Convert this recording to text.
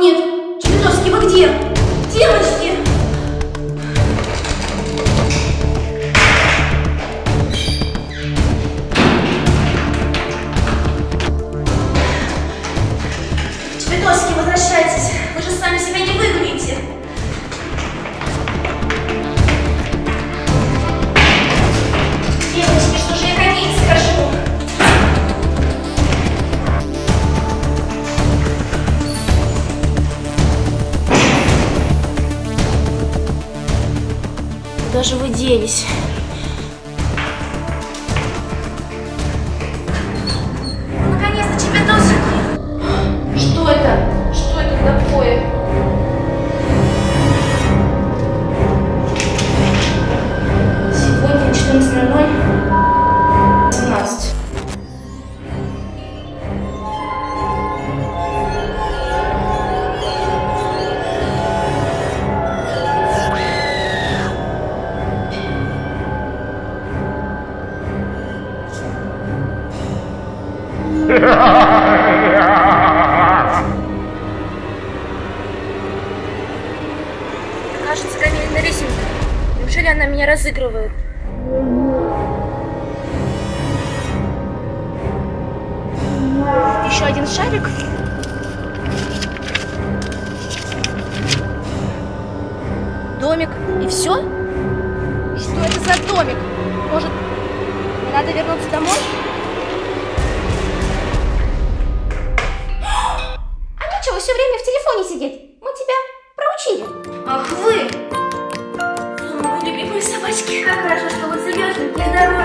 Нет, Чернышевский, вы где? Девочки! Чернышевский, возвращайтесь. Вы же сами себя не выгоните. Девочки, что же я ходить скажу? Куда же вы делись? Кажется, каменная резинка. Неужели она меня разыгрывает? Еще один шарик. Домик. И все? Что это за домик? Может, мне надо вернуться домой? Все время в телефоне сидеть. Мы тебя проучили. Ах вы! Мои любимые собачки. Как хорошо, что вы замерзли для здоровья.